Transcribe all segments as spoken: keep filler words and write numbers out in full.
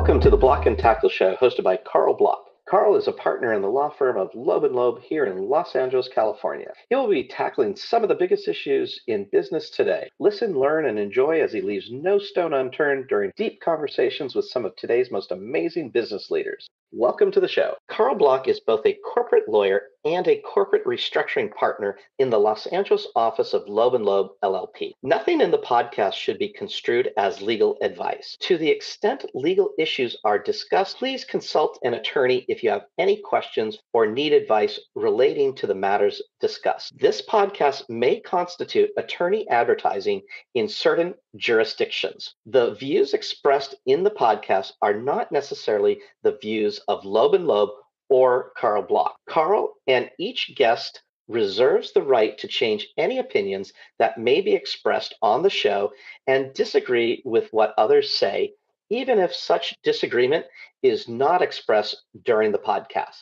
Welcome to the Block and Tackle Show, hosted by Carl Block. Carl is a partner in the law firm of Loeb and Loeb here in Los Angeles, California. He will be tackling some of the biggest issues in business today. Listen, learn, and enjoy as he leaves no stone unturned during deep conversations with some of today's most amazing business leaders. Welcome to the show. Carl Block is both a corporate lawyer and a corporate restructuring partner in the Los Angeles office of Loeb and Loeb L L P. Nothing in the podcast should be construed as legal advice. To the extent legal issues are discussed, please consult an attorney if you have any questions or need advice relating to the matters discussed. This podcast may constitute attorney advertising in certain jurisdictions. The views expressed in the podcast are not necessarily the views of Loeb and Loeb or Carl Block. Carl and each guest reserves the right to change any opinions that may be expressed on the show and disagree with what others say, even if such disagreement is not expressed during the podcast.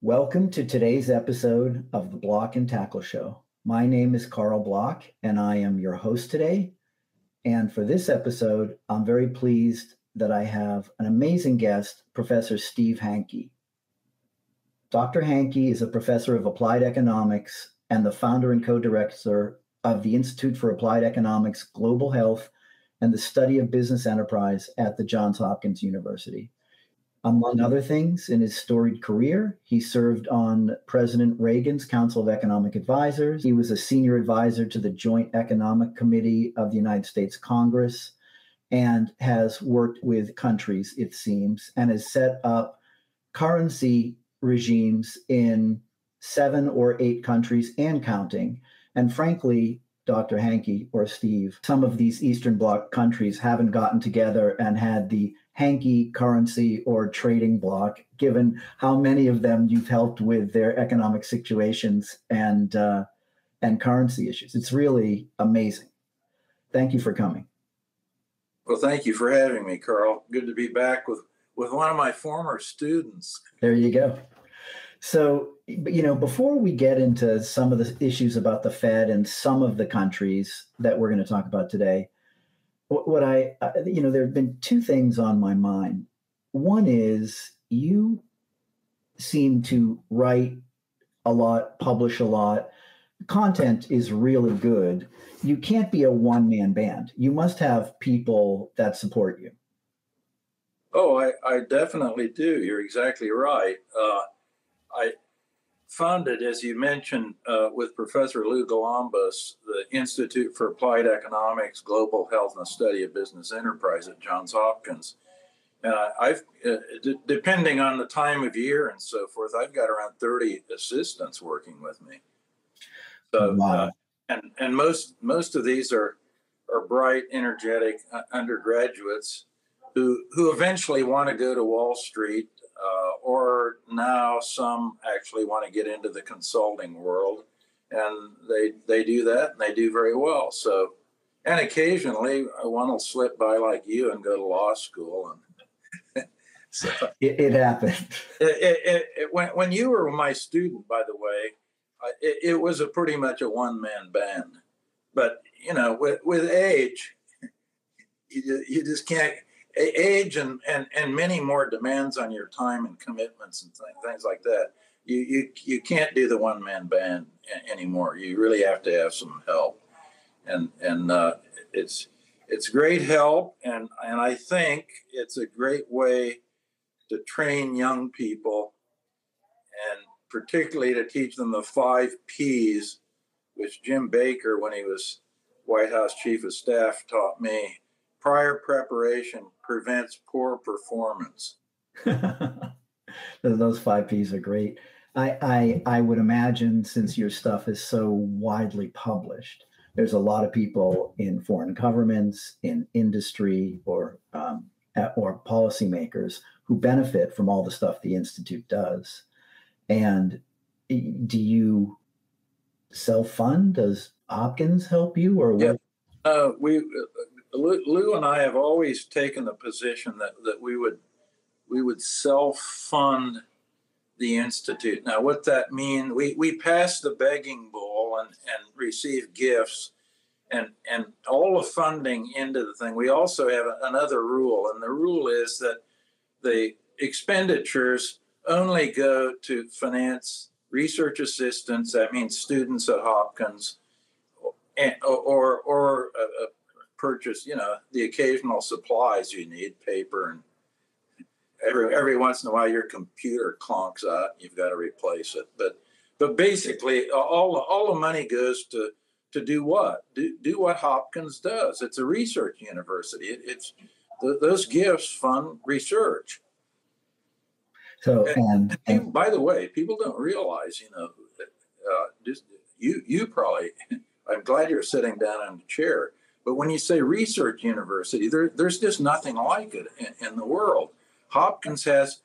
Welcome to today's episode of the Block and Tackle Show. My name is Carl Block, and I am your host today. And for this episode, I'm very pleased that I have an amazing guest, Professor Steve Hanke. Doctor Hanke is a professor of applied economics and the founder and co-director of the Institute for Applied Economics, Global Health, and the Study of Business Enterprise at the Johns Hopkins University. Among other things, in his storied career, he served on President Reagan's Council of Economic Advisors. He was a senior advisor to the Joint Economic Committee of the United States Congress, and has worked with countries, it seems, and has set up currency regimes in seven or eight countries and counting. And frankly, Doctor Hanke or Steve, some of these Eastern Bloc countries haven't gotten together and had the Hanke currency or trading bloc, given how many of them you've helped with their economic situations and, uh, and currency issues. It's really amazing. Thank you for coming. Well, thank you for having me, Carl. Good to be back with, with one of my former students. There you go. So, you know, before we get into some of the issues about the Fed and some of the countries that we're going to talk about today, what, what I, uh, you know, there have been two things on my mind. One is you seem to write a lot, publish a lot. Content is really good. You can't be a one-man band. You must have people that support you. Oh, I, I definitely do. You're exactly right. Uh, I founded, as you mentioned, uh, with Professor Lou Galambos, the Institute for Applied Economics, Global Health, and the Study of Business Enterprise at Johns Hopkins. And uh, I've, uh, d- depending on the time of year and so forth, I've got around thirty assistants working with me. So, wow. uh, and and most most of these are are bright, energetic uh, undergraduates who who eventually want to go to Wall Street. Uh, or now some actually want to get into the consulting world, and they they do that, and they do very well. So, and occasionally one will slip by like you and go to law school. And so, it, it happened. It, it, it, when, when you were my student, by the way, it, it was a pretty much a one-man band. But, you know, with, with age, you, you just can't. Age and, and, and many more demands on your time and commitments and th- things like that. You you you can't do the one man band a- anymore. You really have to have some help, and and uh, it's it's great help, and and I think it's a great way to train young people, and particularly to teach them the five P's, which Jim Baker, when he was White House Chief of Staff, taught me. Prior preparation prevents poor performance. Those five P's are great. I, I I would imagine, since your stuff is so widely published, there's a lot of people in foreign governments, in industry, or um, or policymakers who benefit from all the stuff the Institute does. And do you self-fund? Does Hopkins help you, or what? Yeah. Uh, we. Uh, Lou and I have always taken the position that, that we would we would self-fund the Institute. Now, what that means, we, we pass the begging bowl and, and receive gifts, and, and all all of funding into the thing, we also have another rule, and the rule is that the expenditures only go to finance research assistants, that means students at Hopkins, and, or, or uh, purchase, you know, the occasional supplies you need, paper, and every, every once in a while your computer clunks out and you've got to replace it. But but basically all, all the money goes to to do what? Do, do what Hopkins does. It's a research university. It, it's th those gifts fund research. So, and, and, and by the way, people don't realize, you know, uh, just, you you probably, I'm glad you're sitting down in the chair, but when you say research university, there, there's just nothing like it in, in the world. Hopkins has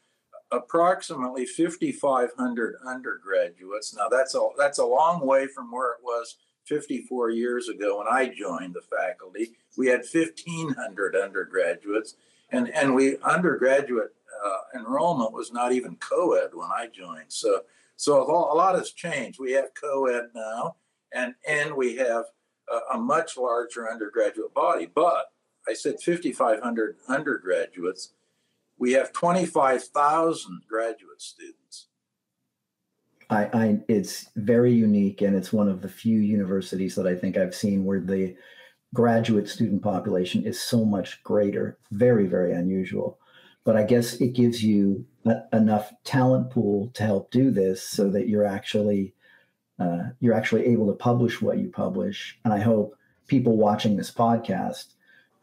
approximately fifty-five hundred undergraduates. Now, that's a, that's a long way from where it was fifty-four years ago when I joined the faculty. We had fifteen hundred undergraduates, and, and we undergraduate Uh, enrollment was not even co-ed when I joined. So, so a lot has changed. We have co-ed now, and, and we have a, a much larger undergraduate body. But I said fifty-five hundred undergraduates. We have twenty-five thousand graduate students. I, I, it's very unique, and it's one of the few universities that I think I've seen where the graduate student population is so much greater. Very, very unusual. But I guess it gives you enough talent pool to help do this, so that you're actually uh, you're actually able to publish what you publish. And I hope people watching this podcast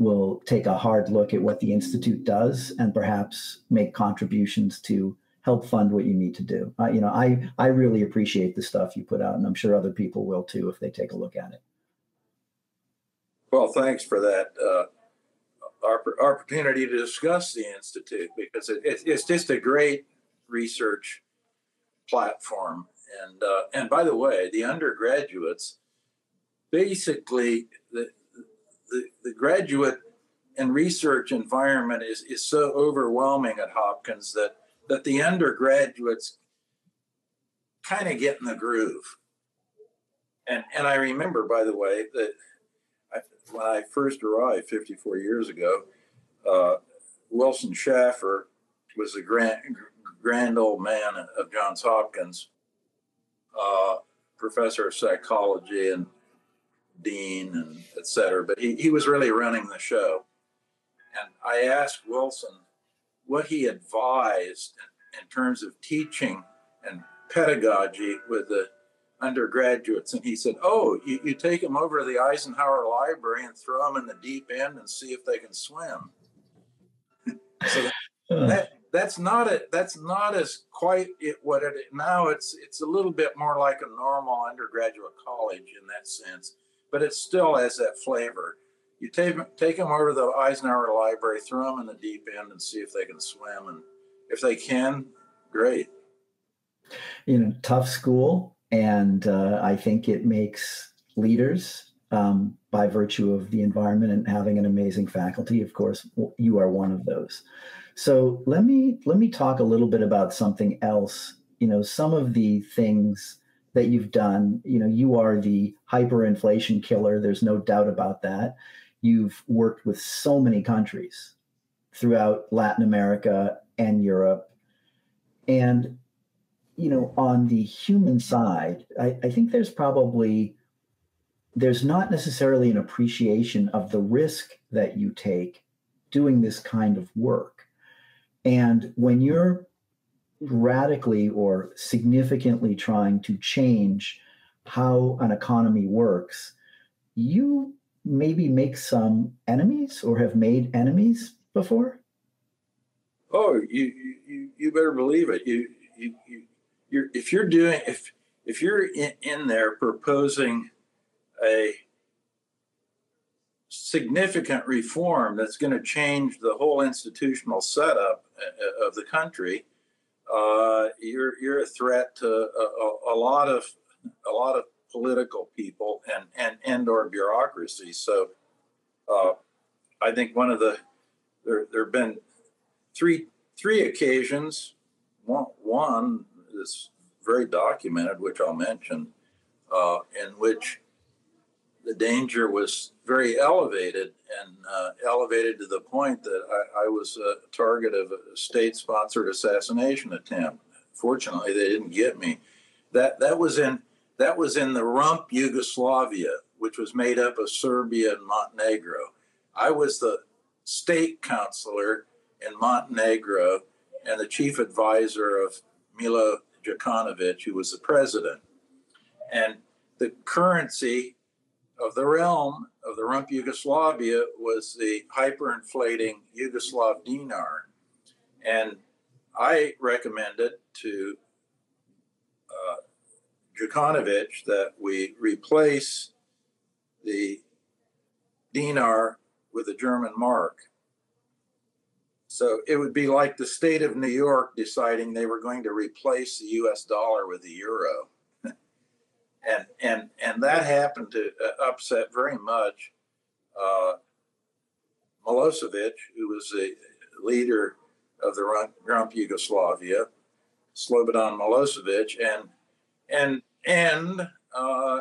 will take a hard look at what the Institute does and perhaps make contributions to help fund what you need to do. Uh, you know, I I really appreciate the stuff you put out, and I'm sure other people will too if they take a look at it. Well, thanks for that. Uh... opportunity to discuss the Institute, because it, it, it's just a great research platform. And uh, and by the way, the undergraduates, basically the, the, the graduate and research environment is, is so overwhelming at Hopkins that, that the undergraduates kind of get in the groove. And, and I remember, by the way, that when I first arrived fifty-four years ago, uh, Wilson Schaffer was the grand, grand old man of Johns Hopkins, uh, professor of psychology and dean and et cetera. But he, he was really running the show. And I asked Wilson what he advised in, in terms of teaching and pedagogy with the undergraduates, and he said, oh, you, you take them over to the Eisenhower Library and throw them in the deep end and see if they can swim. So that, that's not it. That's not as quite it, what it now. It's it's a little bit more like a normal undergraduate college in that sense, but it still has that flavor. You take take them over to the Eisenhower Library, throw them in the deep end, and see if they can swim. And if they can, great. You know, tough school. And uh, I think it makes leaders um, by virtue of the environment and having an amazing faculty. Of course, you are one of those. So let me let me talk a little bit about something else. You know, some of the things that you've done, you know, you are the hyperinflation killer. There's no doubt about that. You've worked with so many countries throughout Latin America and Europe. And you know, on the human side, I, I think there's probably, there's not necessarily an appreciation of the risk that you take doing this kind of work. And when you're radically or significantly trying to change how an economy works, you maybe make some enemies or have made enemies before? Oh, you, you, you better believe it. You, you, you. You're, if you're doing, if if you're in, in there proposing a significant reform that's going to change the whole institutional setup of the country, uh, you're you're a threat to a, a, a lot of a lot of political people and and and or bureaucracy. So, uh, I think one of the there there have been three three occasions. One. one It's very documented, which I'll mention, uh, in which the danger was very elevated, and uh, elevated to the point that I, I was a target of a state-sponsored assassination attempt. Fortunately, they didn't get me. That that was in that was in the rump Yugoslavia, which was made up of Serbia and Montenegro. I was the state counselor in Montenegro and the chief advisor of Milo Djukanovic, who was the president. And the currency of the realm of the rump Yugoslavia was the hyperinflating Yugoslav dinar. And I recommended to uh, Djukanovic that we replace the dinar with a German mark. So it would be like the state of New York deciding they were going to replace the U S dollar with the euro. And, and, and that happened to upset very much uh, Milosevic, who was the leader of the rump Yugoslavia, Slobodan Milosevic, and, and, and uh,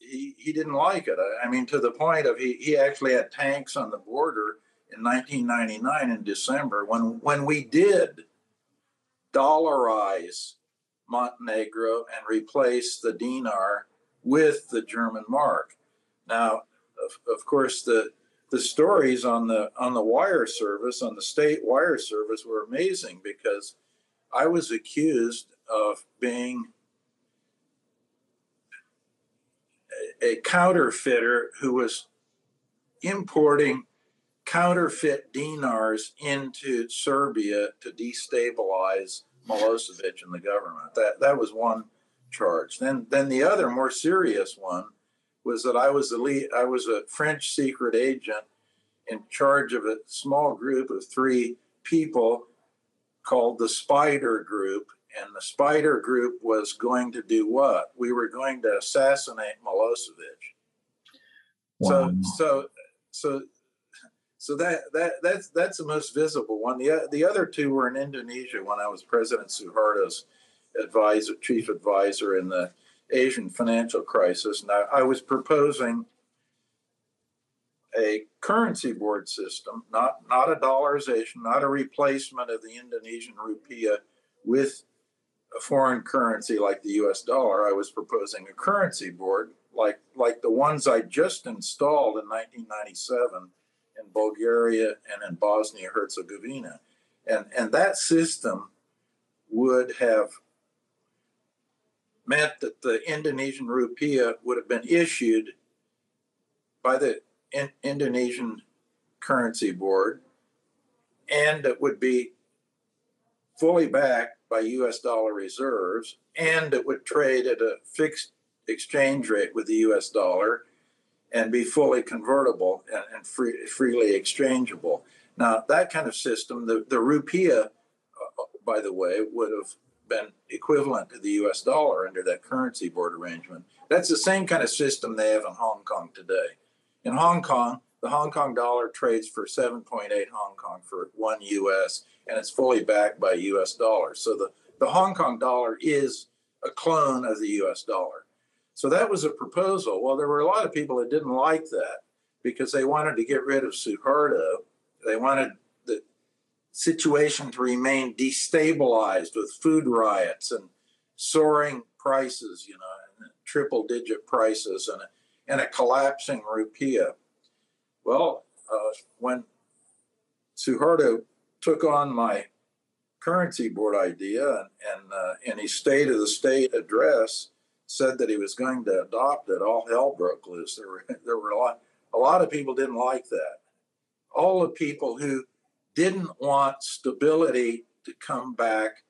he, he didn't like it. I, I mean, to the point of he, he actually had tanks on the border in nineteen ninety-nine in December when, when we did dollarize Montenegro and replace the dinar with the German mark. Now, of, of course, the the stories on the on the wire service, on the state wire service, were amazing because I was accused of being a, a counterfeiter who was importing counterfeit dinars into Serbia to destabilize Milosevic and the government. That that was one charge. Then then the other more serious one was that I was the lead, I was a French secret agent in charge of a small group of three people called the Spider Group. And the Spider Group was going to do what? We were going to assassinate Milosevic. Wow. So so so So that that that's that's the most visible one. The the other two were in Indonesia when I was President Suharto's advisor, chief advisor in the Asian financial crisis, and I, I was proposing a currency board system, not not a dollarization, not a replacement of the Indonesian rupiah with a foreign currency like the U S dollar. I was proposing a currency board like like the ones I just installed in nineteen ninety-seven. In Bulgaria and in Bosnia-Herzegovina. And, and that system would have meant that the Indonesian rupiah would have been issued by the in Indonesian currency board, and it would be fully backed by U S dollar reserves, and it would trade at a fixed exchange rate with the U S dollar, and be fully convertible and, and free, freely exchangeable. Now, that kind of system, the, the rupiah, uh, by the way, would have been equivalent to the U S dollar under that currency board arrangement. That's the same kind of system they have in Hong Kong today. In Hong Kong, the Hong Kong dollar trades for seven point eight Hong Kong for one U S, and it's fully backed by U S dollars. So the, the Hong Kong dollar is a clone of the U S dollar. So that was a proposal. Well, there were a lot of people that didn't like that because they wanted to get rid of Suharto. They wanted the situation to remain destabilized with food riots and soaring prices, you know, and triple-digit prices and a, and a collapsing rupiah. Well, uh, when Suharto took on my currency board idea and, and, uh, and his State of the State address said that he was going to adopt it, all hell broke loose. There were, there were a lot, a lot of people didn't like that. All the people who didn't want stability to come back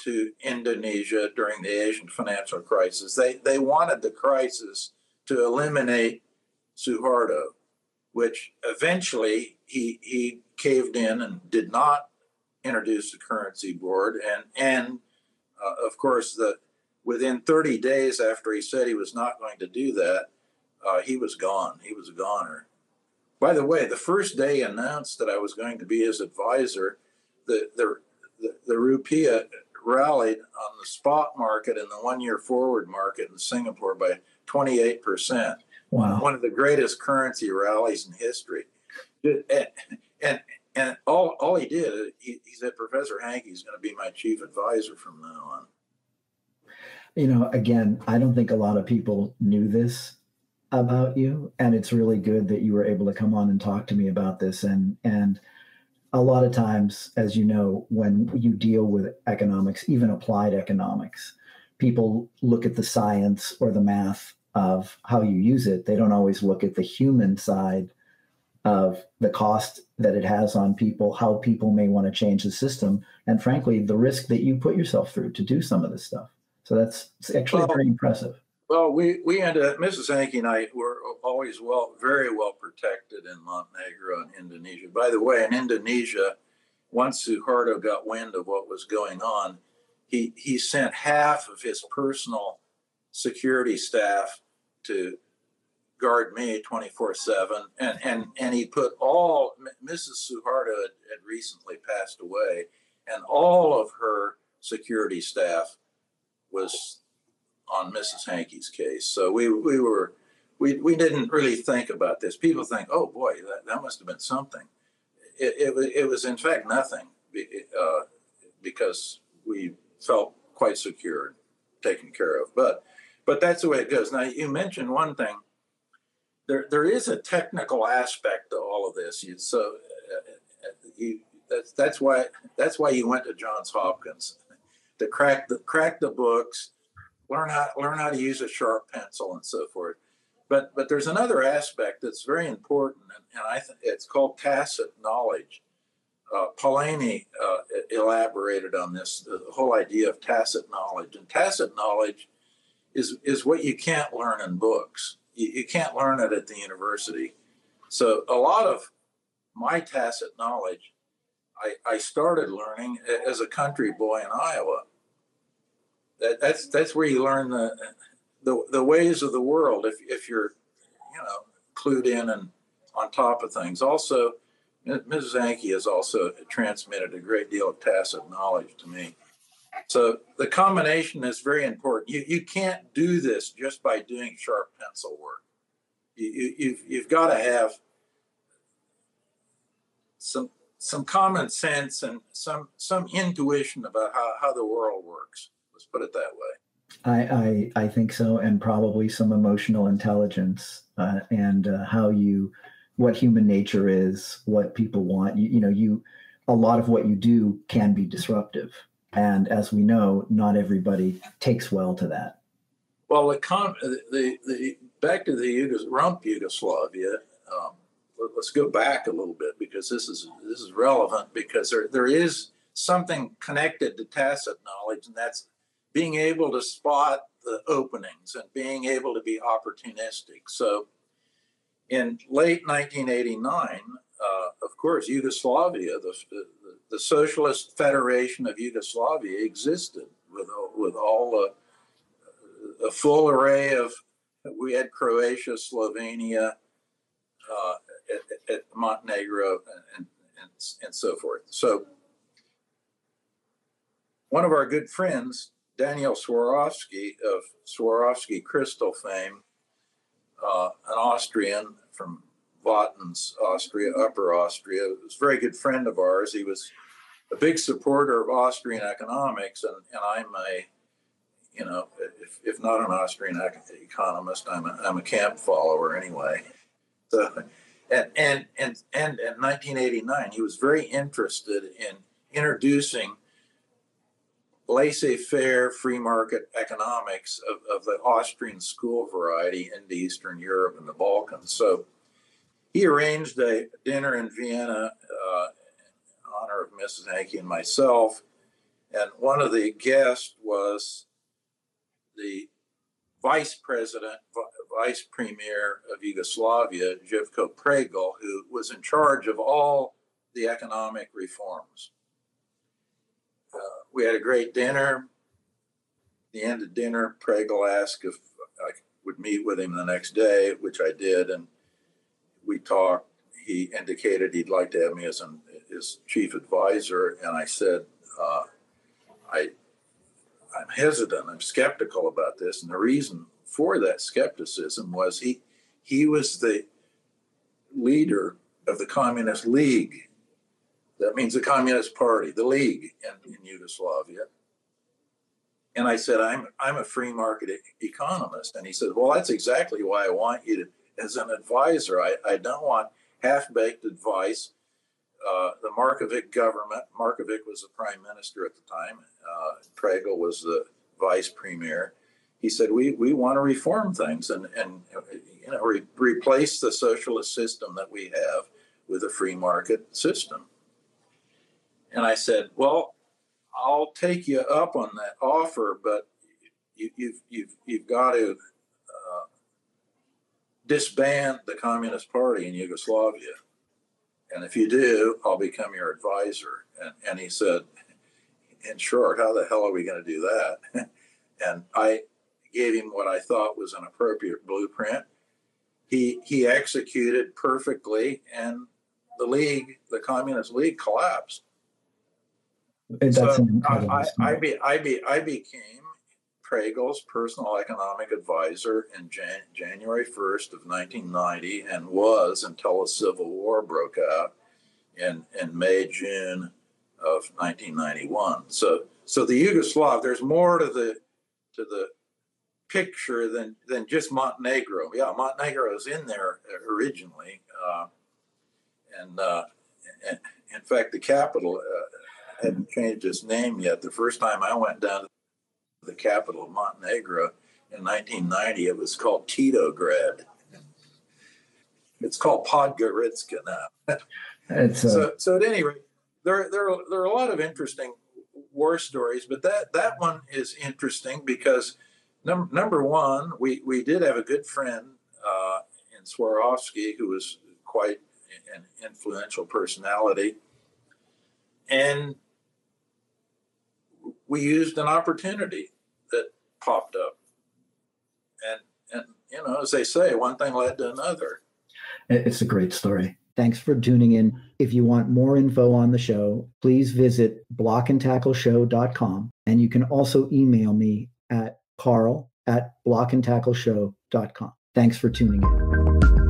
to Indonesia during the Asian financial crisis, they, they wanted the crisis to eliminate Suharto, which eventually he, he caved in and did not introduce the currency board. And, and uh, of course, the within thirty days after he said he was not going to do that, uh, he was gone. He was a goner. By the way, the first day announced that I was going to be his advisor, the, the, the, the rupiah rallied on the spot market and the one-year forward market in Singapore by twenty-eight percent. Wow. One of the greatest currency rallies in history. And, and, and all, all he did, he, he said, Professor Hanke is going to be my chief advisor from now on. You know, again, I don't think a lot of people knew this about you, and it's really good that you were able to come on and talk to me about this. And, and a lot of times, as you know, when you deal with economics, even applied economics, people look at the science or the math of how you use it. They don't always look at the human side of the cost that it has on people, how people may want to change the system, and frankly, the risk that you put yourself through to do some of this stuff. So that's it's actually well, pretty impressive. Well, we, we ended up, Missus Hanke and I were always well, very well protected in Montenegro and Indonesia. By the way, in Indonesia, once Suharto got wind of what was going on, he, he sent half of his personal security staff to guard me twenty-four seven. And, and, and he put all, Missus Suharto had, had recently passed away, and all of her security staff was on Missus Hanke's case. So we we were we we didn't really think about this. People think, oh boy, that, that must have been something. It it was, it was in fact nothing, uh, because we felt quite secure, taken care of. But but that's the way it goes. Now you mentioned one thing. There there is a technical aspect to all of this. You, so uh, you, that's that's why that's why you went to Johns Hopkins. To crack the crack the books, learn how learn how to use a sharp pencil and so forth. But but there's another aspect that's very important, and, and I think it's called tacit knowledge. Uh, Polanyi uh, elaborated on this, the whole idea of tacit knowledge. And tacit knowledge is is what you can't learn in books. You, you can't learn it at the university. So a lot of my tacit knowledge I, I started learning as a country boy in Iowa. That, that's that's where you learn the, the the ways of the world if if you're, you know, clued in and on top of things. Also, Missus Hanke has also transmitted a great deal of tacit knowledge to me. So the combination is very important. You you can't do this just by doing sharp pencil work. You, you you've you've got to have some. some common sense and some some intuition about how, how the world works. Let's put it that way. I, I, I think so, and probably some emotional intelligence uh, and uh, how you, what human nature is, what people want. You, you know, you, a lot of what you do can be disruptive. And as we know, not everybody takes well to that. Well, the, the, the back to the Yugos, rump Yugoslavia, um, let's go back a little bit, because this is this is relevant, because there there is something connected to tacit knowledge, and that's being able to spot the openings and being able to be opportunistic. So in late nineteen eighty-nine, uh, of course, Yugoslavia, the, the the Socialist Federation of Yugoslavia existed with with all a, a full array of, we had Croatia, Slovenia, uh, At, at Montenegro and, and and so forth. So one of our good friends, Daniel Swarovski of Swarovski Crystal fame, uh, an Austrian from Wattens, Austria, Upper Austria, was a very good friend of ours. He was a big supporter of Austrian economics, and, and I'm a, you know, if, if not an Austrian economist, I'm a, I'm a camp follower anyway. So. And and and and in nineteen eighty-nine, he was very interested in introducing laissez-faire free market economics of, of the Austrian school variety into Eastern Europe and the Balkans. So he arranged a dinner in Vienna uh, in honor of Missus Hanke and myself. And one of the guests was the Vice President, Vice Premier of Yugoslavia, Žižko Pregelj, who was in charge of all the economic reforms. Uh, we had a great dinner. At the end of dinner, Pregelj asked if I would meet with him the next day, which I did, and we talked. He indicated he'd like to have me as an, his chief advisor, and I said, uh, I. I'm hesitant, I'm skeptical about this. And the reason for that skepticism was he He was the leader of the Communist League. That means the Communist Party, the League in, in Yugoslavia. And I said, I'm, I'm a free market e- economist. And he said, well, that's exactly why I want you to, as an advisor. I, I don't want half-baked advice. Uh, the Markovic government, Markovic was the prime minister at the time. Uh, Pregelj was the vice premier. He said, we, we want to reform things and, and you know, re- replace the socialist system that we have with a free market system. And I said, well, I'll take you up on that offer, but you, you've, you've, you've got to uh, disband the Communist Party in Yugoslavia. And if you do, I'll become your advisor. And, and he said, in short, how the hell are we going to do that? And I gave him what I thought was an appropriate blueprint. He, he executed perfectly, and the League, the Communist League, collapsed. So I, I, I, be, I, be, I became Pregelj's personal economic advisor in Jan, January first of nineteen ninety, and was until a civil war broke out in, in May, June of nineteen ninety-one. So so the Yugoslav, there's more to the to the picture than, than just Montenegro. Yeah, Montenegro's in there originally. Uh, and, uh, and in fact, the capital... Uh, hadn't changed its name yet. The first time I went down to the capital of Montenegro in nineteen ninety, it was called Titograd. It's called Podgorica now. It's a- so, so at any rate, there, there, there are a lot of interesting war stories, but that, that one is interesting because num- number one, we, we did have a good friend uh, in Swarovski, who was quite an influential personality. And we used an opportunity that popped up. And, and, you know, as they say, one thing led to another. It's a great story. Thanks for tuning in. If you want more info on the show, please visit block and tackle show dot com. And you can also email me at carl at block and tackle show dot com. Thanks for tuning in.